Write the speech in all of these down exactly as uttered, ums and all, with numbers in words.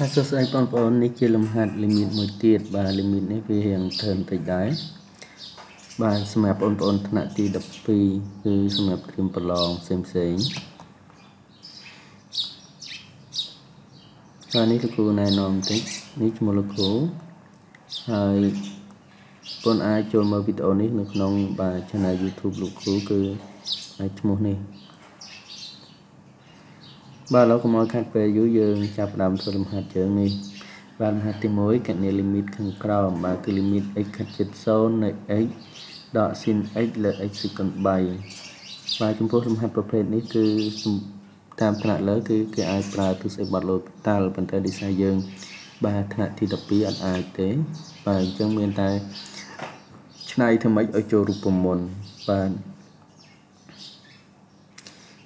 Hãy subscribe cho kênh Ghiền Mì Gõ để không bỏ lỡ những video hấp dẫn. Ba lô của mọi khách về dưới dương chạp đàm thô lâm hạt chở này. Bạn hạt tìm mối cạnh này limit khẳng cầu mà cứ limit x khách chất sâu này x đọa xin x là x sự cận bày. Và chúng phố lâm hạt bập hệt này cứ tham thật lớn cứ cái ai bà tôi sẽ bật lôi ta là bản thân đi xa dương. Ba thật thì đập bí ảnh ai tế. Và chân nguyên tay chân này thầm ếch ở chỗ rụp bồm môn. Và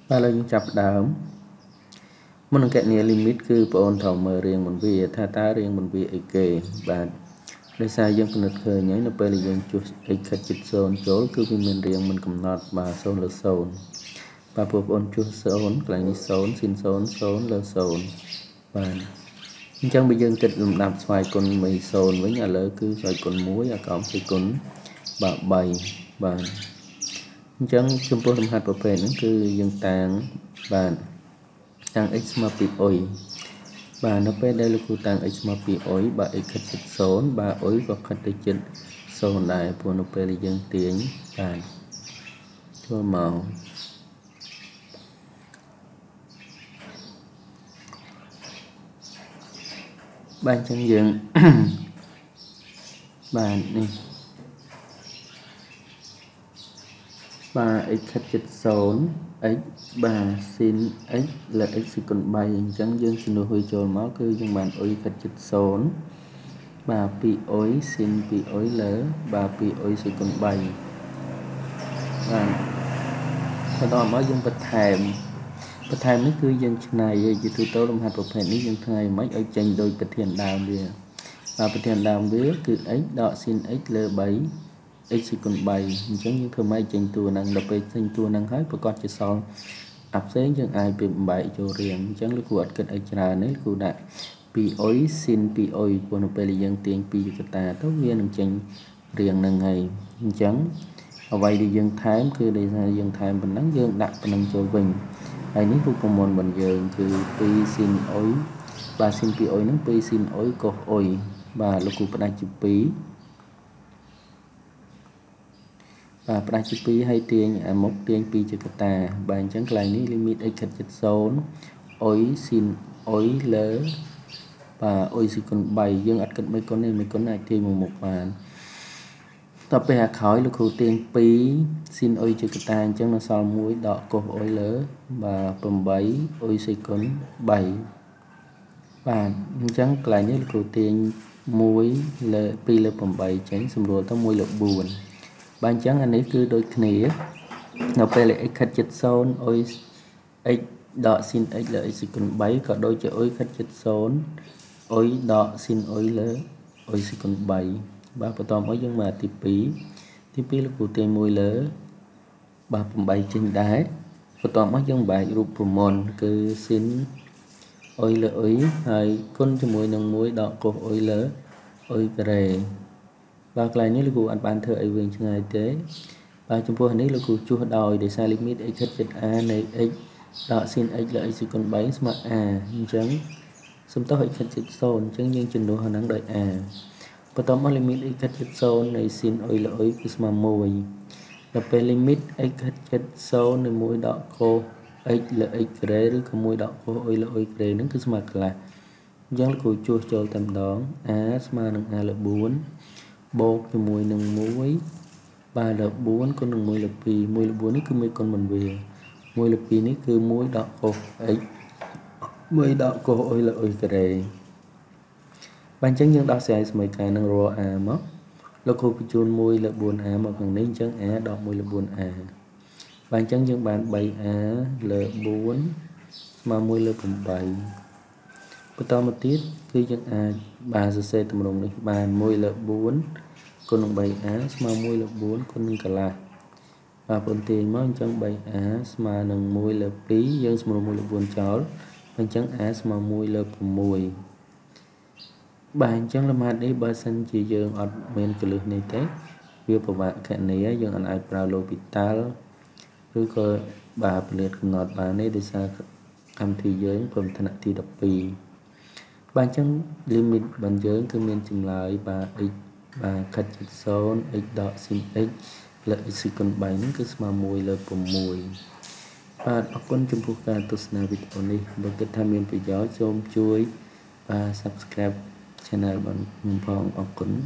ba lô chạp đàm một cái này limit cứ bọn thảo mở riêng một vị tha tá riêng một vị ấy kề bạn để xa dân phân lực hơi nhớ là bây giờ chút ấy khách chịch xôn chốn cứ vì mình riêng mình cầm nọt mà xôn là xôn và bộ bọn chút xôn là như xôn xin xôn xôn là xôn và chẳng bây giờ kịch làm đạp xoài con mì xôn với nhà lỡ cứ xoài con muối và cõng xoài con bạ bày và chẳng chung phố làm hạt bộ phê nó cứ dân tàng bạn tăng x mà bị ổi và nó phải đây là khu tăng x mà bị ổi bà x khách chất số bà ổi và khách chất số này của nó phải là dân tiếng và thôi màu ban chân dựng bà này bà x khách chất số x bà xin x là x còn bay chẳng dương xin hồi trồn máu cứ dân bàn ối khách chịch xốn bà bị ối xin bị ối lỡ bà bị ối sự còn bay và thật đó máu dân vật thèm vật thèm mấy cứ dân này vì tôi tố làm hạt vật hẹn dân thầy mấy ở tranh đôi vật thiền đào bìa và vật thiền đào bìa cứ x đọ xin x lỡ bấy x còn bay chẳng như thường mấy tranh tù năng đập về tranh tù năng hết và con chỉ xong áp xế chẳng ai bị bại cho riêng chẳng lúc của ạch kịch ạch ra nếu của đại bị ối xin bị ối của nó bê lý dân tiếng bị kịch ta tốt viên năng tranh riêng năng ngày chẳng ở vậy đi dân thái cứ đi ra dân thái mình nắng dân đặt năng cho mình hay nếu của môn mình dân cứ bị xin ối bà xin bị ối nó bị xin ối có ối bà lúc của đại chụp bí và bà chụp bí hay tiếng à mốc tiếng pi cho ta bàn chẳng lại ní limit x khách chất số ối xin ối lỡ và ối xin còn bày dương ắt cận mấy con này mấy con này thì một một bàn tập về hạt khói lúc đầu tiên pi xin ối cho ta chẳng là sau mũi đọ cột ối lỡ và bầm bấy ối xin còn bày và chẳng lại ní lúc đầu tiên mũi lỡ pi lỡ bầm bấy tránh xâm rùa tao mũi lỡ buồn bạn chẳng anh ấy cứ đôi khỉ nó phải là khách chất xôn ôi x đọ xin x là x còn bảy có đôi chữ ôi khách chất xôn ôi đọ xin ôi lỡ ôi x còn bảy ba phần tòm ôi nhưng mà tiếp bí tiếp bí là cụ tên môi lỡ ba phần bảy trên đá phần tòm ôi nhưng bài rupomon cứ xin ôi lỡ ôi hai con cho môi nông môi đọ cột ôi lỡ ôi về và lại nếu lưu anh bạn thơ ấy viên cho ngày tế và chúng tôi nếu lưu chua đòi để xa limit x khách chất a này x đọ xin x là x còn bảy mà a chẳng xâm tố x khách chất xôn chẳng nhưng trình độ hoàn năng đợi a và tóm mắc limit x khách chất xôn này xin ôi lỗi x mà mùi là về limit x khách chất xôn này mùi đọ khô x là x rê rư có mùi đọ khô ôi lỗi rê nâng cứ mặc là chẳng lưu chua cho tầm đón a mà nâng a là bốn bột thì mùi nâng muối ba là bốn con nâng mùi là pì mùi là bốn nó cứ mấy con mình về mùi là pì nó cứ muối đỏ cột ấy muối đỏ cột ôi là ôi cái này ban trắng nhân đo xe mấy cái nâng rô à mất lúc hộp chôn mùi là buồn à mà còn đến trắng á đỏ mùi là buồn à ban trắng nhân bàn bảy á là bốn mà mùi là cũng bảy bắt đầu một tiết khi chân a ba giờ tầm đồng đi ba mùi là bốn con đồng bảy á mà mùi là bốn con nâng cả là và phần tiền mới chân bảy á mà nâng mùi là phí dân mùi là buồn chó bằng chân á mà mùi là mùi Bạn chẳng làm hạt đi ba sân chỉ dương ở bên cửa lưỡi này thế việc của bạn cạnh này dương anh ai pralo vital rồi cơ bà liệt ngọt bạn này để xa cầm thế giới phẩm thân thì độc bì bạn chẳng limit bàn giới cơ miền chừng lại bà x bà cắt chữ số x đọ sin x lợi sự cần bảy nó cứ mà mùi lợi của mùi bạn ở con chung phục cả tôi sẽ bị ổn đi và kết tham miền bị gió chôm chuối và subscribe channel bằng phòng ọc cứng.